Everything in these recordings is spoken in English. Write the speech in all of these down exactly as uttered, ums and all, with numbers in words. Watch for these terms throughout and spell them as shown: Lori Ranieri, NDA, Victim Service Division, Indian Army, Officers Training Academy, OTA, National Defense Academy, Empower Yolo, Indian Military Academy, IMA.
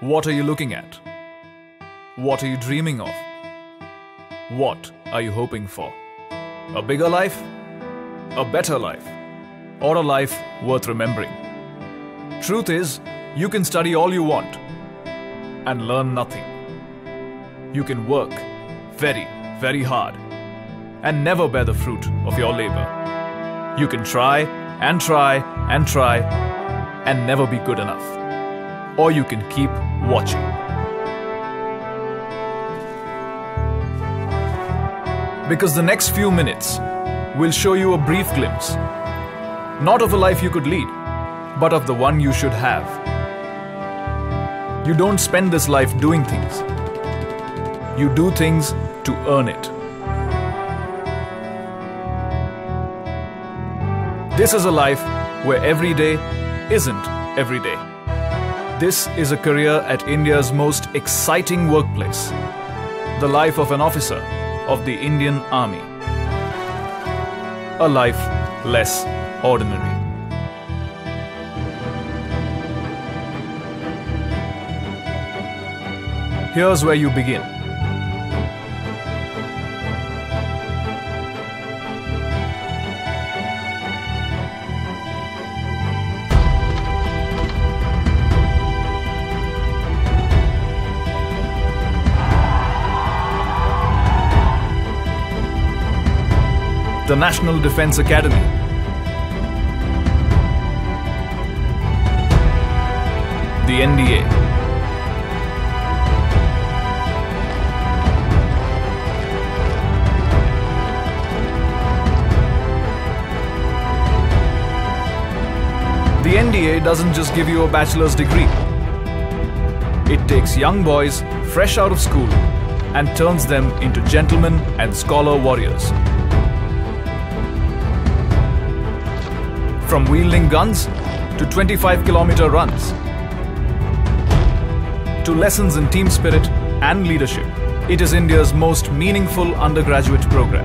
What are you looking at? What are you dreaming of? What are you hoping for? A bigger life? A better life? Or a life worth remembering? Truth is, you can study all you want and learn nothing. You can work very, very hard and never bear the fruit of your labor. You can try and try and try and never be good enough. Or you can keep watching. Because the next few minutes will show you a brief glimpse, not of the life you could lead, but of the one you should have. You don't spend this life doing things. You do things to earn it. This is a life where every day isn't every day. This is a career at India's most exciting workplace, the life of an officer of the Indian Army. A life less ordinary. Here's where you begin. The National Defense Academy. The N D A. The N D A doesn't just give you a bachelor's degree. It takes young boys fresh out of school and turns them into gentlemen and scholar warriors. From wielding guns to twenty-five kilometer runs, to lessons in team spirit and leadership, it is India's most meaningful undergraduate program.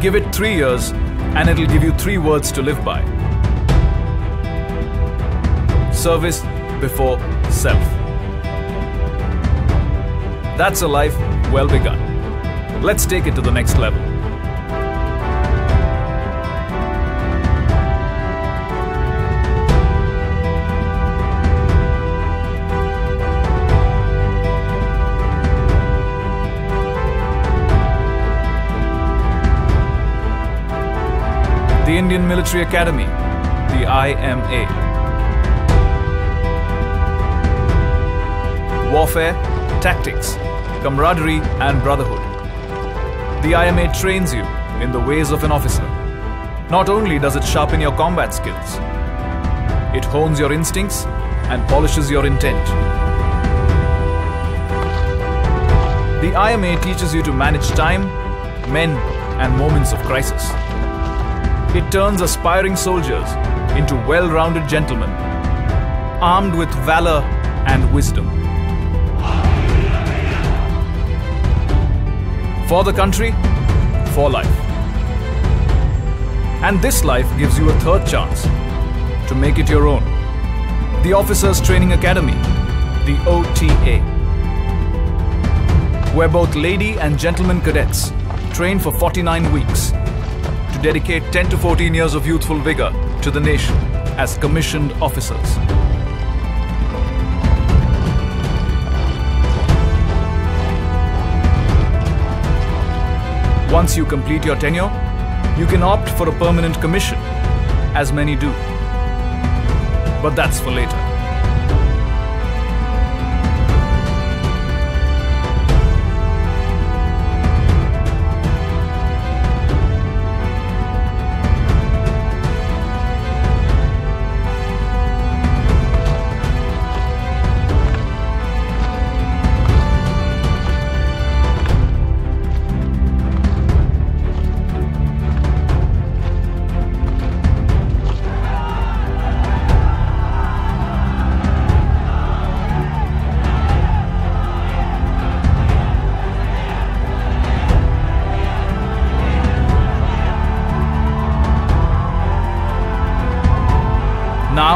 Give it three years and it'll give you three words to live by. Service before self. That's a life well begun. Let's take it to the next level. The Indian Military Academy, the I M A. Warfare, tactics, camaraderie and brotherhood. The I M A trains you in the ways of an officer. Not only does it sharpen your combat skills, it hones your instincts and polishes your intent. The I M A teaches you to manage time, men, and moments of crisis. It turns aspiring soldiers into well-rounded gentlemen, armed with valor and wisdom. For the country, for life. And this life gives you a third chance to make it your own. The Officers Training Academy, the O T A, where both lady and gentleman cadets train for forty-nine weeks to dedicate ten to fourteen years of youthful vigor to the nation as commissioned officers. Once you complete your tenure, you can opt for a permanent commission, as many do. But that's for later.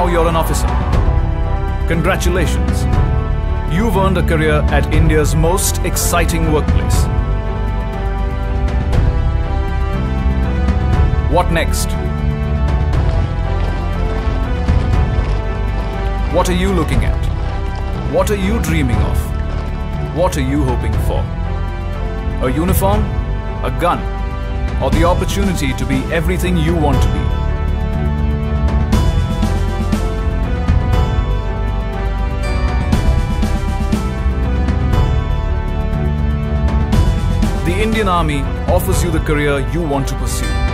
now you're an officer. Congratulations. You've earned a career at India's most exciting workplace. What next? What are you looking at? What are you dreaming of? What are you hoping for? A uniform, a gun, or the opportunity to be everything you want to be? The Indian Army offers you the career you want to pursue.